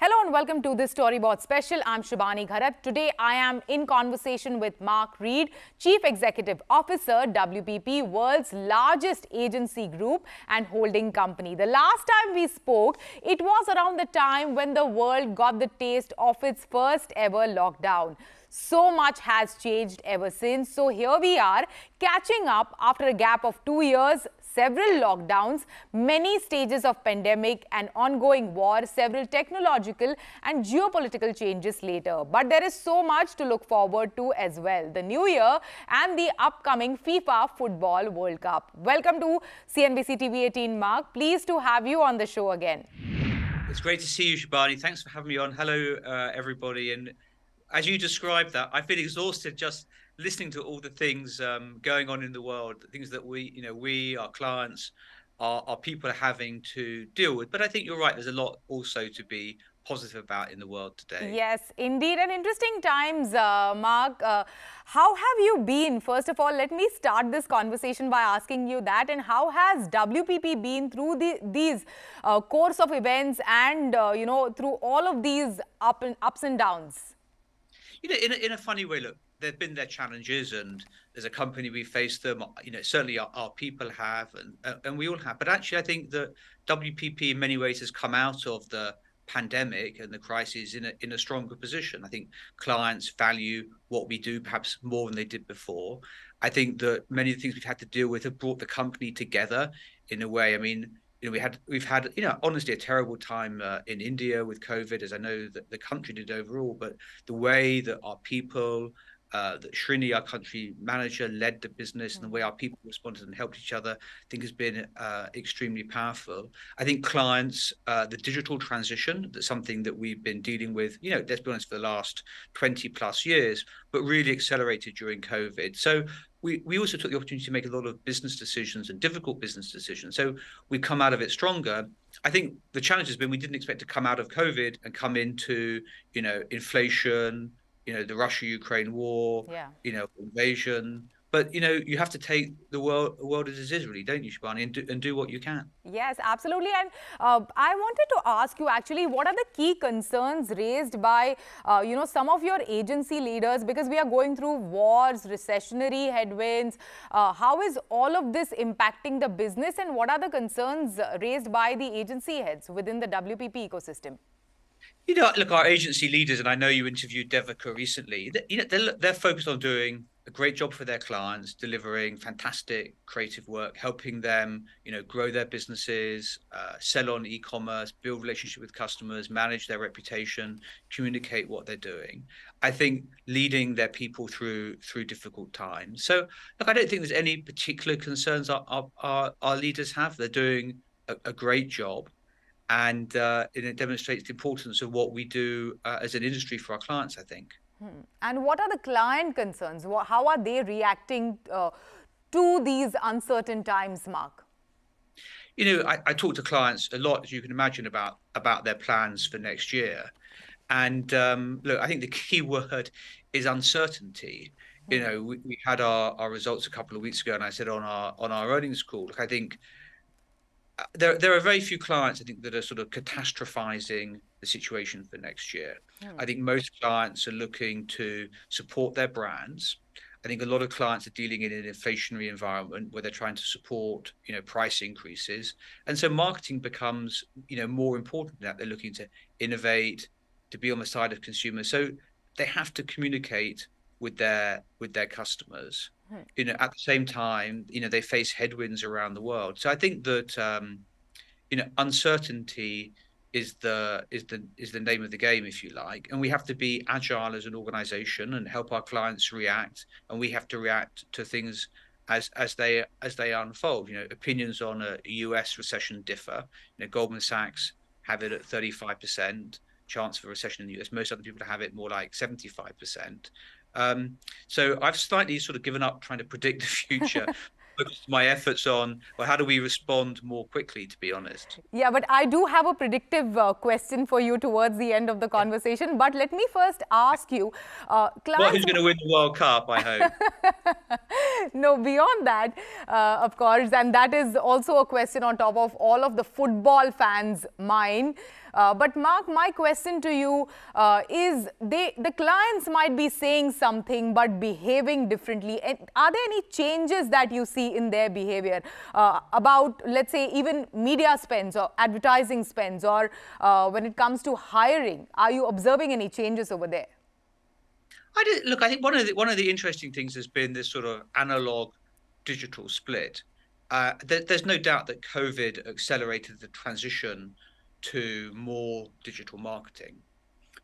Hello and welcome to this Storyboard special. I'm Shubhani Gharat. Today I am in conversation with Mark Read, Chief Executive Officer, WPP, world's largest agency group and holding company. The last time we spoke, it was around the time when the world got the taste of its first ever lockdown. So much has changed ever since. So here we are, catching up after a gap of 2 years, several lockdowns, many stages of pandemic and ongoing war, several technological and geopolitical changes later. But there is so much to look forward to as well. The new year and the upcoming FIFA Football World Cup. Welcome to CNBC-TV 18, Mark. Pleased to have you on the show again. It's great to see you, Shubhani. Thanks for having me on. Hello, everybody. And as you described that, I feel exhausted just listening to all the things going on in the world, things that we, our clients, our people are having to deal with. But I think you're right, there's a lot also to be positive about in the world today. Yes, indeed. And interesting times, Mark. How have you been? First of all, let me start this conversation by asking you that. And how has WPP been through these course of events and, through all of these ups and downs? In a funny way, look, there have been their challenges, and as a company we face them, certainly our people have, and we all have. But actually, I think that WPP in many ways has come out of the pandemic and the crisis in a stronger position. I think clients value what we do perhaps more than they did before. I think that many of the things we've had to deal with have brought the company together in a way. I mean, we've had honestly a terrible time in India with COVID, as I know that the country did overall, but the way that our people, that Srini, our country manager, led the business and the way our people responded and helped each other, I think has been extremely powerful. I think clients, the digital transition, that's something that we've been dealing with, let's be honest, for the last 20 plus years, but really accelerated during COVID. So we also took the opportunity to make a lot of business decisions and difficult business decisions. So we've come out of it stronger. I think the challenge has been we didn't expect to come out of COVID and come into, inflation, the Russia-Ukraine war, invasion. But, you have to take the world as it is, really, don't you, Shubhani, and do what you can. Yes, absolutely. And I wanted to ask you, actually, what are the key concerns raised by, some of your agency leaders? Because we are going through wars, recessionary headwinds. How is all of this impacting the business? And what are the concerns raised by the agency heads within the WPP ecosystem? Look, our agency leaders, and I know you interviewed Devika recently, they're focused on doing a great job for their clients, delivering fantastic creative work, helping them, grow their businesses, sell on e-commerce, build relationship with customers, manage their reputation, communicate what they're doing. I think leading their people through difficult times. So, look, I don't think there's any particular concerns our leaders have. They're doing a great job. And it demonstrates the importance of what we do as an industry for our clients, I think. And what are the client concerns? How are they reacting to these uncertain times, Mark? I talk to clients a lot, as you can imagine, about their plans for next year. And look, I think the key word is uncertainty. We had our results a couple of weeks ago, and I said on our earnings call, look, I think there are very few clients, I think, that are sort of catastrophizing the situation for next year. I think most clients are looking to support their brands. I think a lot of clients are dealing in an inflationary environment where they're trying to support, price increases. And so marketing becomes, more important than that. They're looking to innovate, to be on the side of consumers. So they have to communicate with their customers. At the same time, they face headwinds around the world. So I think that uncertainty is the name of the game, if you like, and we have to be agile as an organization and help our clients react, and we have to react to things as they unfold. Opinions on a US recession differ. Goldman Sachs have it at 35% chance for recession in the US. Most other people have it more like 75%. So I've slightly sort of given up trying to predict the future focus my efforts on, or how do we respond more quickly, to be honest. Yeah, but I do have a predictive question for you towards the end of the conversation. But let me first ask you, well, who's going to win the World Cup, I hope. No, beyond that, of course, and that is also a question on top of all of the football fans' mind. But Mark, my question to you is, the clients might be saying something but behaving differently. And are there any changes that you see in their behavior about, let's say, even media spends or advertising spends, or when it comes to hiring? Are you observing any changes over there? Look, I think one of the interesting things has been this sort of analog-digital split. There's no doubt that COVID accelerated the transition to more digital marketing,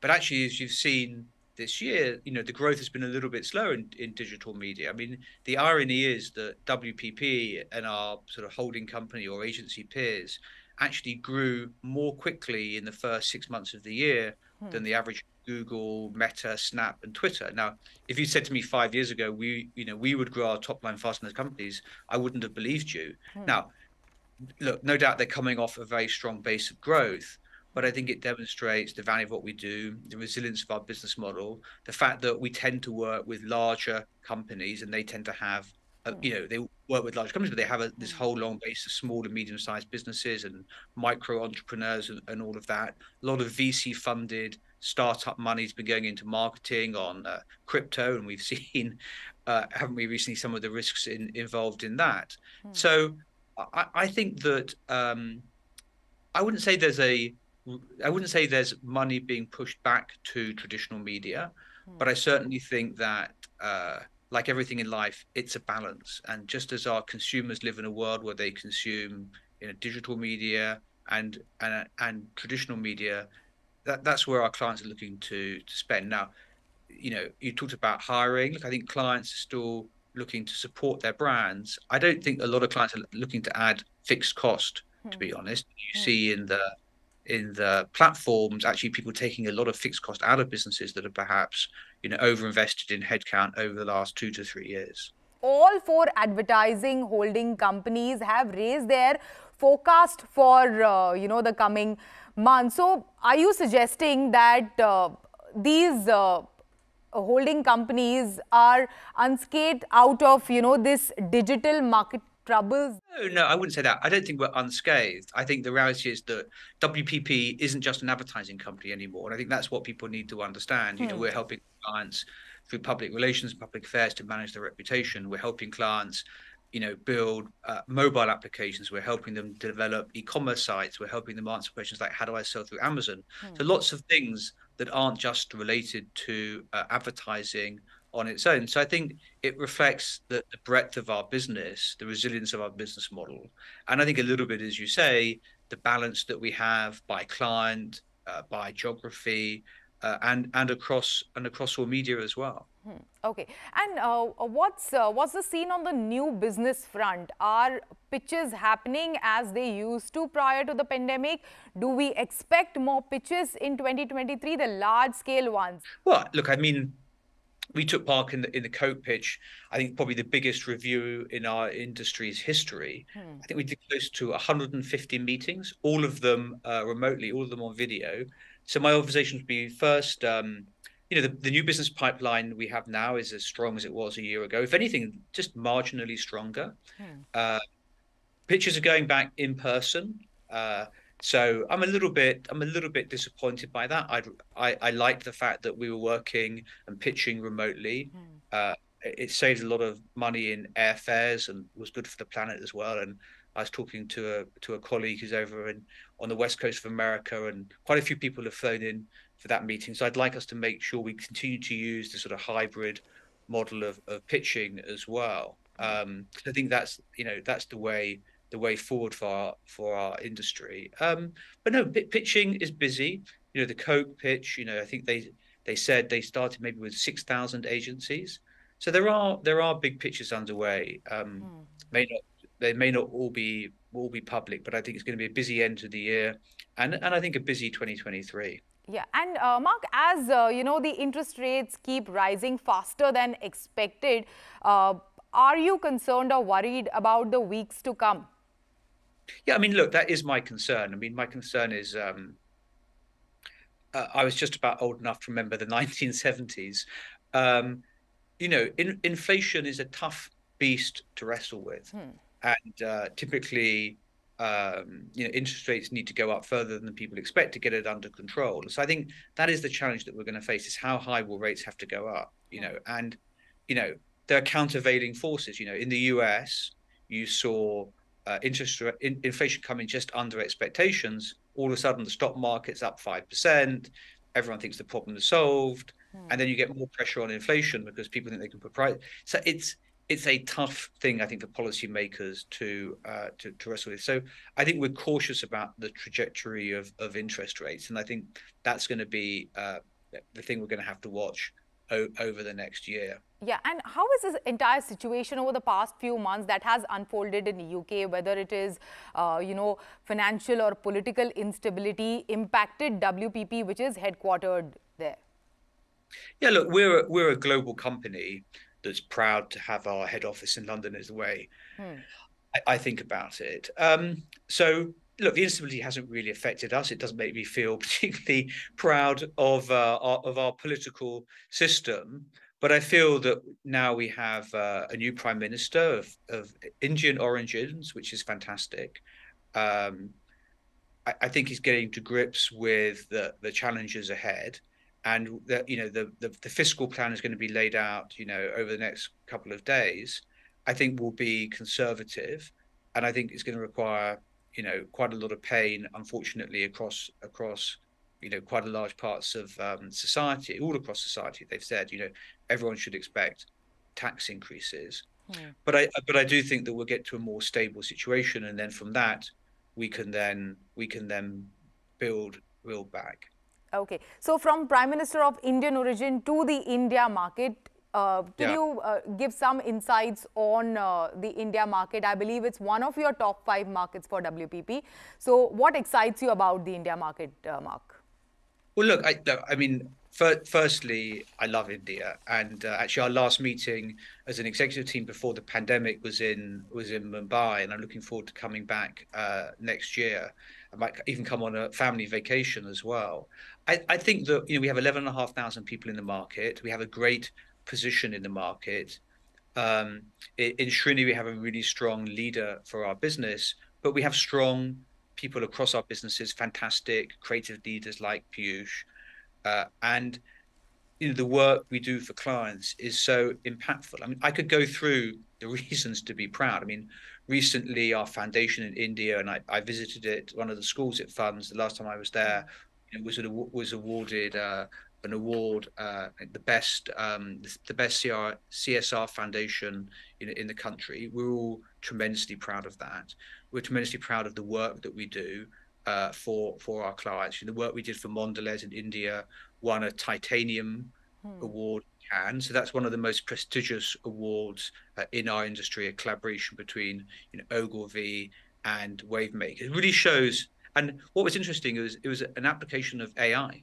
but actually, as you've seen this year, you know, the growth has been a little bit slower in digital media. I mean, the irony is that WPP and our sort of holding company or agency peers actually grew more quickly in the first 6 months of the year than the average Google, Meta, Snap, and Twitter. Now, if you said to me 5 years ago, we would grow our top line faster than companies, I wouldn't have believed you. Now, look, no doubt they're coming off a very strong base of growth, but I think it demonstrates the value of what we do, the resilience of our business model, the fact that we tend to work with larger companies, and they tend to have, you know, they work with large companies, but they have this whole long base of small and medium-sized businesses and micro entrepreneurs and all of that. A lot of VC-funded startup money's been going into marketing on crypto, and we've seen, haven't we, recently some of the risks involved in that. So I think that I wouldn't say there's money being pushed back to traditional media, but I certainly think that, like everything in life, it's a balance. And just as our consumers live in a world where they consume, you know, digital media and traditional media, that's where our clients are looking to spend. Now, you know, you talked about hiring. Look, I think clients are still looking to support their brands. I don't think a lot of clients are looking to add fixed cost, to be honest. You see in the platforms, actually, people taking a lot of fixed cost out of businesses that are perhaps, you know, overinvested in headcount over the last 2 to 3 years. All four advertising holding companies have raised their forecast for, you know, the coming months. So are you suggesting that these holding companies are unscathed out of, you know, this digital market troubles? No, I wouldn't say that. I don't think we're unscathed. I think the reality is that WPP isn't just an advertising company anymore. And I think that's what people need to understand. You know, we're helping clients through public relations, public affairs to manage their reputation. We're helping clients, you know, build mobile applications. We're helping them develop e-commerce sites. We're helping them answer questions like, how do I sell through Amazon? So lots of things that aren't just related to advertising on its own. So I think it reflects the breadth of our business, the resilience of our business model. And I think a little bit, as you say, the balance that we have by client, by geography, and across all media as well. Okay. And what's the scene on the new business front? Are pitches happening as they used to prior to the pandemic? Do we expect more pitches in 2023, the large-scale ones? Well, look, I mean, we took part in the Coke pitch. I think probably the biggest review in our industry's history. I think we did close to 150 meetings, all of them remotely, all of them on video. So my observation would be first, you know, the new business pipeline we have now is as strong as it was a year ago. If anything, just marginally stronger. Pitches are going back in person. So I'm a little bit disappointed by that. I liked the fact that we were working and pitching remotely. It saved a lot of money in airfares and was good for the planet as well. And I was talking to a colleague who's over on the west coast of America, and quite a few people have flown in for that meeting. So I'd like us to make sure we continue to use the sort of hybrid model of pitching as well. I think that's, you know, that's the way forward for our industry. But no, pitching is busy. You know, the Coke pitch, you know, I think they said they started maybe with 6,000 agencies. So there are big pitches underway. They may not all be public, but I think it's going to be a busy end to the year, and I think a busy 2023. Yeah, and Mark, as you know, the interest rates keep rising faster than expected. Are you concerned or worried about the weeks to come? Yeah, I mean, look, that is my concern. I mean, my concern is I was just about old enough to remember the 1970s. You know, inflation is a tough beast to wrestle with. And typically, you know, interest rates need to go up further than people expect to get it under control. So I think that is the challenge that we're going to face, is how high will rates have to go up, you know, and, you know, there are countervailing forces. You know, in the US, you saw inflation coming just under expectations. All of a sudden, the stock market's up 5%. Everyone thinks the problem is solved. And then you get more pressure on inflation because people think they can put price. So it's a tough thing, I think, for policymakers to wrestle with. So I think we're cautious about the trajectory of interest rates. And I think that's going to be the thing we're going to have to watch over the next year. Yeah, and how is this entire situation over the past few months that has unfolded in the UK, whether it is, you know, financial or political instability, impacted WPP, which is headquartered there? Yeah, look, we're a global company that's proud to have our head office in London, is the way I think about it. So, look, the instability hasn't really affected us. It doesn't make me feel particularly proud of our political system. But I feel that now we have a new prime minister of Indian origins, which is fantastic. I think he's getting to grips with the challenges ahead. And that, you know, the fiscal plan is going to be laid out, you know, over the next couple of days. I think will be conservative, and I think it's going to require, you know, quite a lot of pain, unfortunately, across, you know, quite a large parts of society, all across society. They've said, you know, everyone should expect tax increases, but I do think that we'll get to a more stable situation, and then from that, we can then build back. Okay, so from Prime Minister of Indian origin to the India market, could you give some insights on the India market? I believe it's one of your top 5 markets for WPP. So what excites you about the India market, Mark? Well, look, I mean, firstly, I love India. And actually, our last meeting as an executive team before the pandemic was in Mumbai. And I'm looking forward to coming back next year. I might even come on a family vacation as well. I think that, you know, we have 11,500 people in the market. We have a great position in the market. In Srini, we have a really strong leader for our business, but we have strong people across our businesses, fantastic creative leaders like Piyush. And, you know, the work we do for clients is so impactful. I mean, I could go through the reasons to be proud. I mean, recently, our foundation in India, and I visited it, one of the schools it funds, the last time I was there, it was awarded an award, the best CSR foundation in the country. We're all tremendously proud of that. We're tremendously proud of the work that we do for our clients. The work we did for Mondelēz in India won a titanium award. And so that's one of the most prestigious awards in our industry, a collaboration between, you know, Ogilvy and WaveMaker. It really shows. And what was interesting is it was an application of AI,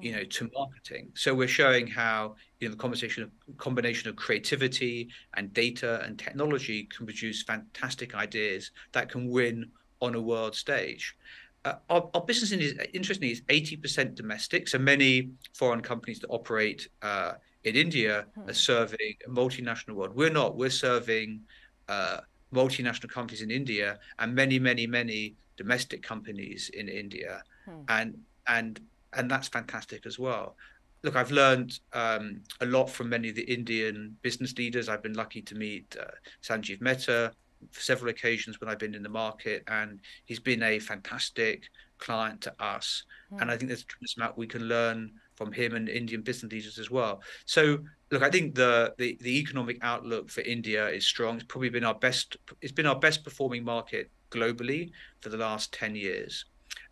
you know, to marketing. So we're showing how, you know, the combination of creativity and data and technology can produce fantastic ideas that can win on a world stage. Our business, interestingly, is 80% domestic. So many foreign companies that operate in India are serving a multinational world. We're not. We're serving multinational companies in India and many, many, many domestic companies in India, and that's fantastic as well. Look, I've learned a lot from many of the Indian business leaders. I've been lucky to meet Sanjeev Mehta for several occasions when I've been in the market, and he's been a fantastic client to us. And I think there's a tremendous amount we can learn from him and Indian business leaders as well. So, look, I think the economic outlook for India is strong. It's probably been our best performing market globally for the last 10 years.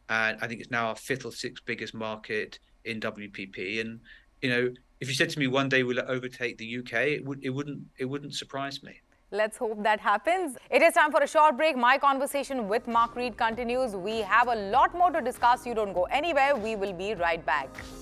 And I think it's now our 5th or 6th biggest market in WPP. And, you know, if you said to me one day we'll overtake the UK, it wouldn't surprise me. Let's hope that happens. It is time for a short break. My conversation with Mark Read continues. We have a lot more to discuss. You don't go anywhere. We will be right back.